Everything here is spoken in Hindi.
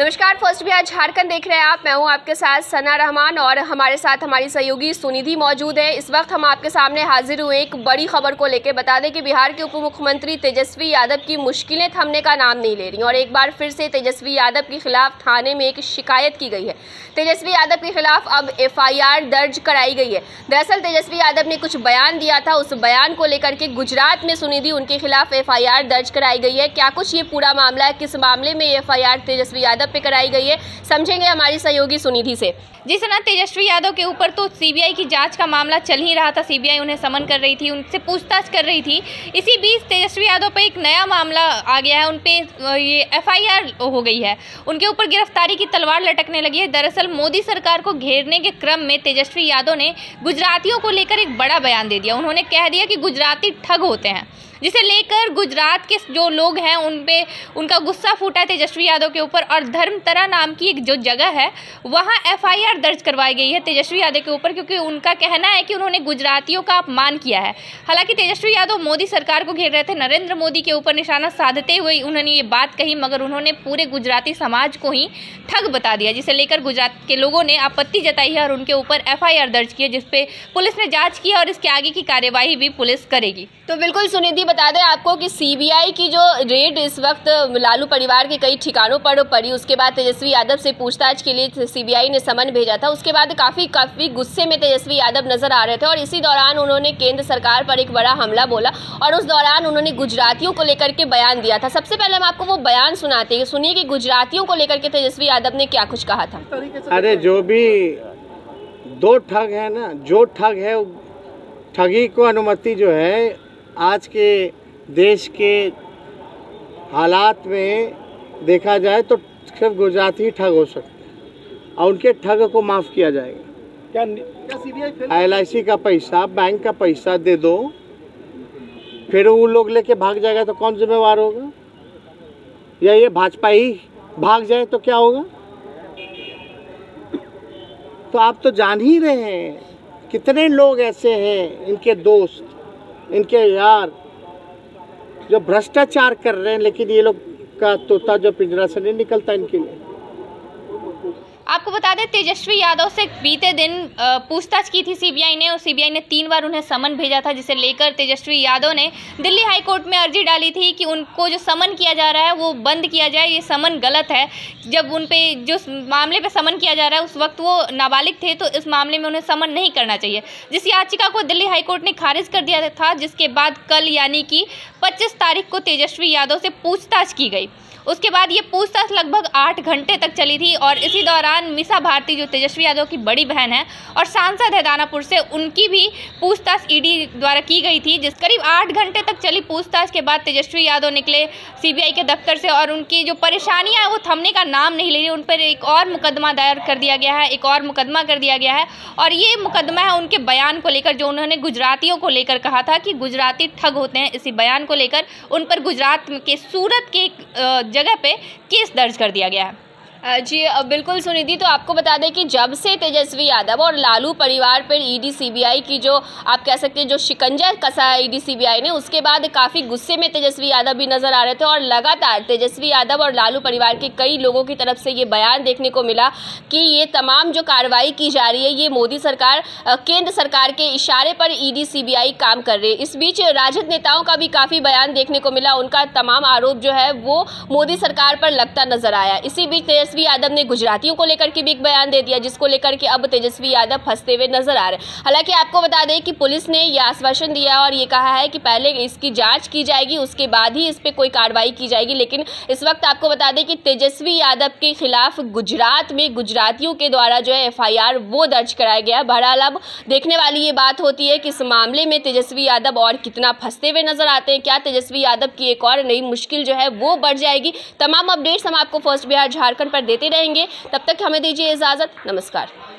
नमस्कार, फर्स्ट बिहार झारखंड देख रहे हैं आप। मैं हूं आपके साथ सना रहमान और हमारे साथ हमारी सहयोगी सुनिधि मौजूद है। इस वक्त हम आपके सामने हाजिर हुए एक बड़ी खबर को लेकर। बता दें कि बिहार के उप मुख्यमंत्री तेजस्वी यादव की मुश्किलें थमने का नाम नहीं ले रही और एक बार फिर से तेजस्वी यादव के खिलाफ थाने में एक शिकायत की गई है। तेजस्वी यादव के खिलाफ अब FIR दर्ज कराई गई है। दरअसल तेजस्वी यादव ने कुछ बयान दिया था, उस बयान को लेकर के गुजरात में सुनिधि उनके खिलाफ FIR दर्ज कराई गई है। क्या कुछ ये पूरा मामला है, किस मामले में FIR तेजस्वी यादव पे कराई गई है, समझेंगे हमारी सहयोगी सुनिधि से। जी सना, तेजस्वी यादव के ऊपर तो CBI की जांच का मामला चल ही रहा था। CBI उन्हें समन कर रही थी, उनसे पूछताछ कर रही थी। इसी बीच तेजस्वी यादव पे एक नया मामला आ गया है, उन पे ये FIR हो गई है, उनके ऊपर गिरफ्तारी की तलवार लटकने लगी है। दरअसल मोदी सरकार को घेरने के क्रम में तेजस्वी यादव ने गुजरातियों को लेकर एक बड़ा बयान दे दिया। उन्होंने कह दिया कि गुजराती ठग होते हैं, जिसे लेकर गुजरात के जो लोग हैं उन पे उनका गुस्सा फूटा तेजस्वी यादव के ऊपर और धर्मतरा नाम की एक जो जगह है वहाँ FIR दर्ज करवाई गई है तेजस्वी यादव के ऊपर, क्योंकि उनका कहना है कि उन्होंने गुजरातियों का अपमान किया है। हालांकि तेजस्वी यादव मोदी सरकार को घेर रहे थे, नरेंद्र मोदी के ऊपर निशाना साधते हुए उन्होंने ये बात कही, मगर उन्होंने पूरे गुजराती समाज को ही ठग बता दिया, जिसे लेकर गुजरात के लोगों ने आपत्ति जताई है और उनके ऊपर FIR दर्ज की है, जिसपे पुलिस ने जाँच की है और इसके आगे की कार्यवाही भी पुलिस करेगी। तो बिल्कुल सुनिधि, बता दें आपको कि CBI की जो रेड इस वक्त लालू परिवार के कई ठिकानों पर पड़ी, उसके बाद तेजस्वी यादव से पूछताछ के लिए CBI ने समन भेजा था। उसके बाद काफ़ी गुस्से में तेजस्वी यादव नजर आ रहे थे और इसी दौरान उन्होंने केंद्र सरकार पर एक बड़ा हमला बोला और उस दौरान उन्होंने गुजरातियों को लेकर के बयान दिया था। सबसे पहले हम आपको वो बयान सुनाते हैं, सुनिए कि गुजरातियों को लेकर के तेजस्वी यादव ने क्या कुछ कहा था। अरे जो भी दो ठग है ना, जो ठग है ठगी को अनुमति जो है आज के देश के हालात में देखा जाए तो सिर्फ गुजराती ही ठग हो सकते हैं और उनके ठग को माफ़ किया जाएगा। क्या CBI LIC का पैसा, बैंक का पैसा दे दो, फिर वो लोग लेके भाग जाएगा तो कौन जिम्मेवार होगा? या ये भाजपा ही भाग जाए तो क्या होगा? तो आप तो जान ही रहे हैं कितने लोग ऐसे हैं, इनके दोस्त, इनके यार जो भ्रष्टाचार कर रहे हैं, लेकिन ये लोग का तोता जो पिंजरा से नहीं निकलता इनके लिए। आपको बता दें तेजस्वी यादव से बीते दिन पूछताछ की थी CBI ने और CBI ने 3 बार उन्हें समन भेजा था, जिसे लेकर तेजस्वी यादव ने दिल्ली हाई कोर्ट में अर्जी डाली थी कि उनको जो समन किया जा रहा है वो बंद किया जाए, ये समन गलत है। जब उन पे जो मामले पे समन किया जा रहा है उस वक्त वो नाबालिग थे, तो इस मामले में उन्हें समन नहीं करना चाहिए, जिस याचिका को दिल्ली हाईकोर्ट ने खारिज कर दिया था। जिसके बाद कल यानी कि 25 तारीख को तेजस्वी यादव से पूछताछ की गई। उसके बाद ये पूछताछ लगभग 8 घंटे तक चली थी और इसी दौरान मिशा भारती जो तेजस्वी यादव की बड़ी बहन है और सांसद है दानापुर से, उनकी भी पूछताछ ED द्वारा की गई थी। जिस करीब 8 घंटे तक चली पूछताछ के बाद तेजस्वी यादव निकले CBI के दफ्तर से और उनकी जो परेशानियां हैं वो थमने का नाम नहीं ले रही। उन पर एक और मुकदमा दायर कर दिया गया है, एक और मुकदमा कर दिया गया है और ये मुकदमा है उनके बयान को लेकर जो उन्होंने गुजरातियों को लेकर कहा था कि गुजराती ठग होते हैं। इसी बयान को लेकर उन पर गुजरात के सूरत के जगह पे केस दर्ज कर दिया गया है। जी बिल्कुल सुनिधि, तो आपको बता दें कि जब से तेजस्वी यादव और लालू परिवार पर ED CBI की जो आप कह सकते हैं जो शिकंजा कसा है ED CBI ने, उसके बाद काफ़ी गुस्से में तेजस्वी यादव भी नज़र आ रहे थे और लगातार तेजस्वी यादव और लालू परिवार के कई लोगों की तरफ से ये बयान देखने को मिला कि ये तमाम जो कार्रवाई की जा रही है ये मोदी सरकार, केंद्र सरकार के इशारे पर ED CBI काम कर रही है। इस बीच राजद नेताओं का भी काफ़ी बयान देखने को मिला, उनका तमाम आरोप जो है वो मोदी सरकार पर लगता नजर आया। इसी बीच तेजस्वी यादव ने गुजरातियों को लेकर के भी एक बयान दे दिया, जिसको लेकर के अब तेजस्वी यादव फंसते हुए नजर आ रहे हैं। हालांकि आपको बता दें कि पुलिस ने यह आश्वासन दिया और ये कहा है कि पहले इसकी जांच की जाएगी, उसके बाद ही इस पे कोई कार्रवाई की जाएगी। लेकिन इस वक्त आपको बता दें कि तेजस्वी यादव के खिलाफ गुजरात में गुजरातियों के द्वारा जो है FIR वो दर्ज कराया गया। बहरहाल अब देखने वाली ये बात होती है कि इस मामले में तेजस्वी यादव और कितना फंसते हुए नजर आते हैं। क्या तेजस्वी यादव की एक और नई मुश्किल जो है वो बढ़ जाएगी? तमाम अपडेट्स हम आपको फर्स्ट बिहार झारखंड देते रहेंगे। तब तक हमें दीजिए इजाजत। नमस्कार।